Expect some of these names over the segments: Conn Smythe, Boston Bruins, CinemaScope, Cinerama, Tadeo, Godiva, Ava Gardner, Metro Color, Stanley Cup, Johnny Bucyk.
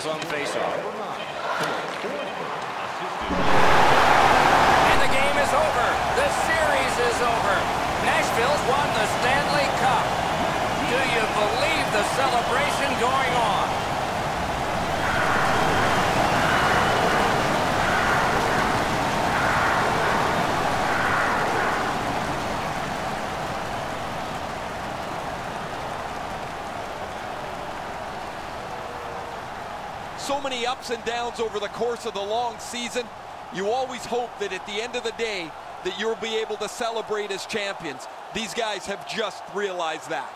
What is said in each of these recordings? Central's on faceoff. And the game is over. The series is over. Nashville's won the Stanley Cup. Do you believe the celebration going on? So many ups and downs over the course of the long season. You always hope that at the end of the day that you'll be able to celebrate as champions. These guys have just realized that.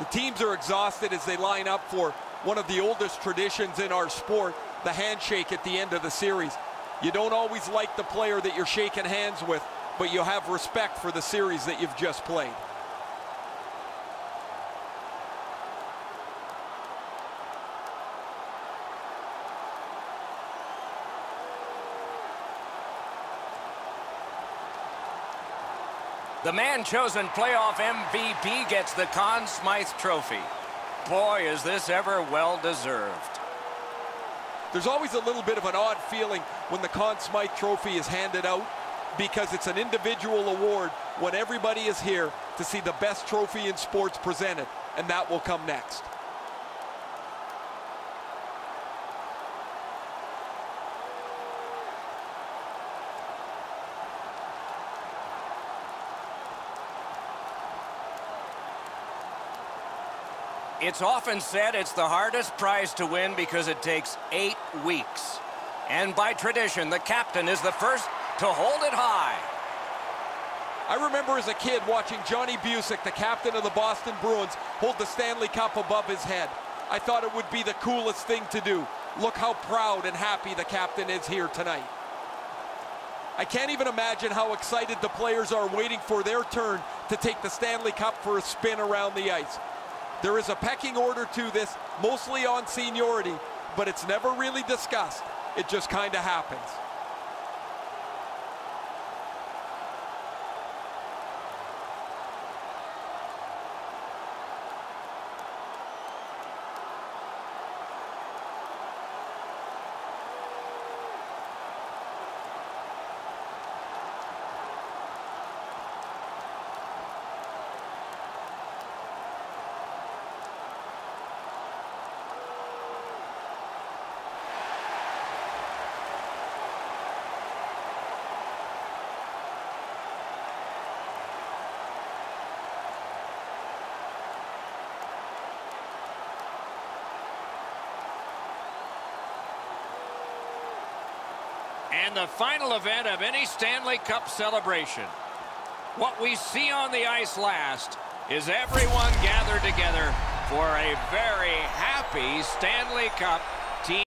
The teams are exhausted as they line up for one of the oldest traditions in our sport, the handshake at the end of the series. You don't always like the player that you're shaking hands with, but you have respect for the series that you've just played. The man chosen playoff MVP gets the Conn Smythe trophy. Boy, is this ever well-deserved. There's always a little bit of an odd feeling when the Conn Smythe trophy is handed out, because it's an individual award when everybody is here to see the best trophy in sports presented, and that will come next. It's often said it's the hardest prize to win because it takes 8 weeks. And by tradition, the captain is the first to hold it high. I remember as a kid watching Johnny Bucyk, the captain of the Boston Bruins, hold the Stanley Cup above his head. I thought it would be the coolest thing to do. Look how proud and happy the captain is here tonight. I can't even imagine how excited the players are waiting for their turn to take the Stanley Cup for a spin around the ice. There is a pecking order to this, mostly on seniority, but it's never really discussed. It just kind of happens. And the final event of any Stanley Cup celebration. What we see on the ice last is everyone gathered together for a very happy Stanley Cup